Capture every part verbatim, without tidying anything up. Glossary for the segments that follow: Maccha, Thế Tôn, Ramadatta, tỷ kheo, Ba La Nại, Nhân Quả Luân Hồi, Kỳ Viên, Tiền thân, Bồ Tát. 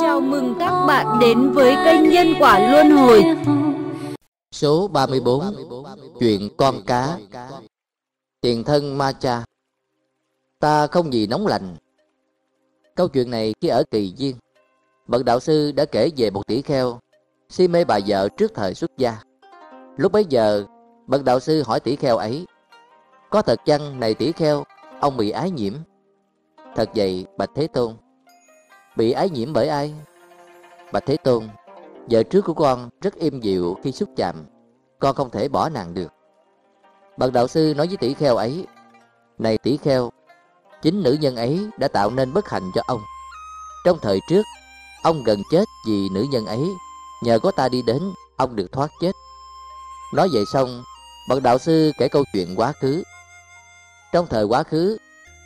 Chào mừng các bạn đến với kênh Nhân Quả Luân Hồi. Số ba mươi bốn, chuyện con cá. Tiền thân Maccha. Ta không gì nóng lạnh. Câu chuyện này khi ở Kỳ Viên, bậc đạo sư đã kể về một tỷ kheo si mê bà vợ trước thời xuất gia. Lúc bấy giờ, bậc đạo sư hỏi tỷ kheo ấy: "Có thật chăng này tỷ kheo, ông bị ái nhiễm?" "Thật vậy bạch Thế Tôn." "Bị ái nhiễm bởi ai?" "Bạch Thế Tôn, vợ trước của con rất im dịu khi xúc chạm, con không thể bỏ nàng được." Bậc đạo sư nói với tỷ kheo ấy: "Này tỷ kheo, chính nữ nhân ấy đã tạo nên bất hạnh cho ông. Trong thời trước, ông gần chết vì nữ nhân ấy, nhờ có ta đi đến, ông được thoát chết." Nói vậy xong, bậc đạo sư kể câu chuyện quá khứ. Trong thời quá khứ,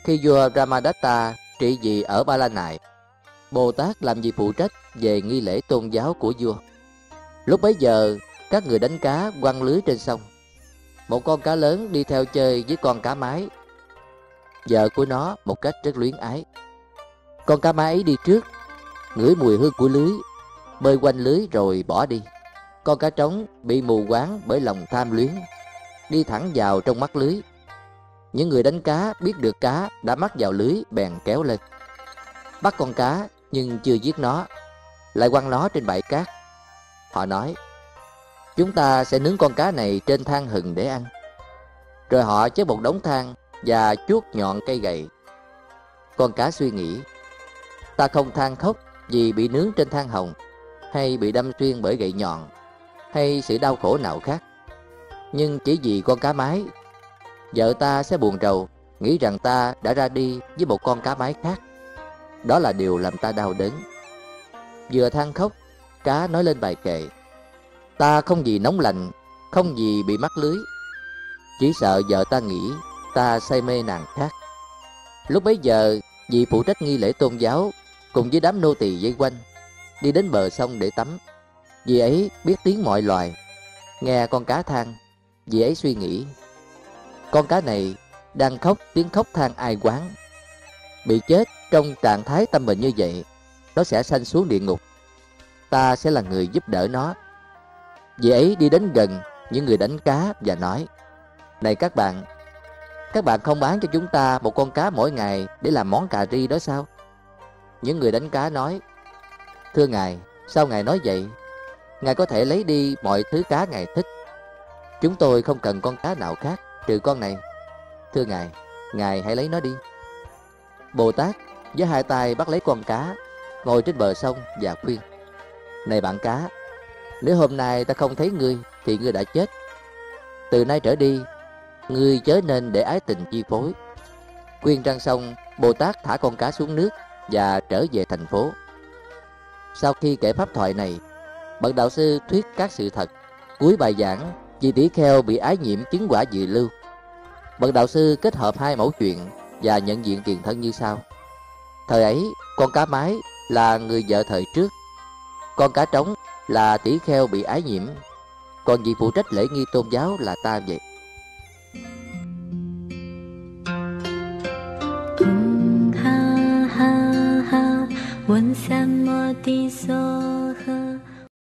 khi vua Ramadatta trị vì ở Ba La Nại, Bồ Tát làm việc phụ trách về nghi lễ tôn giáo của vua. Lúc bấy giờ, các người đánh cá quăng lưới trên sông. Một con cá lớn đi theo chơi với con cá mái, vợ của nó một cách rất luyến ái. Con cá mái ấy đi trước, ngửi mùi hương của lưới, bơi quanh lưới rồi bỏ đi. Con cá trống bị mù quáng bởi lòng tham luyến, đi thẳng vào trong mắt lưới. Những người đánh cá biết được cá đã mắc vào lưới bèn kéo lên, bắt con cá nhưng chưa giết nó, lại quăng nó trên bãi cát. Họ nói: "Chúng ta sẽ nướng con cá này trên than hừng để ăn." Rồi họ chế một đống than và chuốt nhọn cây gậy. Con cá suy nghĩ: "Ta không than khóc vì bị nướng trên than hồng, hay bị đâm xuyên bởi gậy nhọn, hay sự đau khổ nào khác. Nhưng chỉ vì con cá mái, vợ ta sẽ buồn rầu, nghĩ rằng ta đã ra đi với một con cá mái khác. Đó là điều làm ta đau đớn." Vừa than khóc, cá nói lên bài kệ: "Ta không vì nóng lạnh, không vì bị mắc lưới, chỉ sợ vợ ta nghĩ ta say mê nàng khác." Lúc bấy giờ, vị phụ trách nghi lễ tôn giáo cùng với đám nô tỳ vây quanh đi đến bờ sông để tắm. Vị ấy biết tiếng mọi loài, nghe con cá than, vị ấy suy nghĩ: "Con cá này đang khóc tiếng khóc than ai quán. Bị chết trong trạng thái tâm bệnh như vậy, nó sẽ sanh xuống địa ngục. Ta sẽ là người giúp đỡ nó." Vị ấy đi đến gần những người đánh cá và nói: "Này các bạn, các bạn không bán cho chúng ta một con cá mỗi ngày để làm món cà ri đó sao?" Những người đánh cá nói: "Thưa Ngài, sao Ngài nói vậy? Ngài có thể lấy đi mọi thứ cá Ngài thích. Chúng tôi không cần con cá nào khác trừ con này. Thưa Ngài, Ngài hãy lấy nó đi." Bồ Tát với hai tay bắt lấy con cá, ngồi trên bờ sông và khuyên: "Này bạn cá, nếu hôm nay ta không thấy ngươi thì ngươi đã chết. Từ nay trở đi, ngươi chớ nên để ái tình chi phối." Khuyên răng xong, Bồ Tát thả con cá xuống nước và trở về thành phố. Sau khi kể pháp thoại này, bậc đạo sư thuyết các sự thật. Cuối bài giảng, vì tỷ kheo bị ái nhiễm chứng quả dự lưu, bậc đạo sư kết hợp hai mẫu chuyện và nhận diện tiền thân như sau. Thời ấy, con cá mái là người vợ thời trước, con cá trống là tỷ kheo bị ái nhiễm, còn vị phụ trách lễ nghi tôn giáo là ta vậy. Ha ha ha,